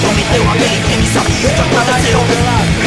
Só me deu a lei, quem me sabe, já tá na zero.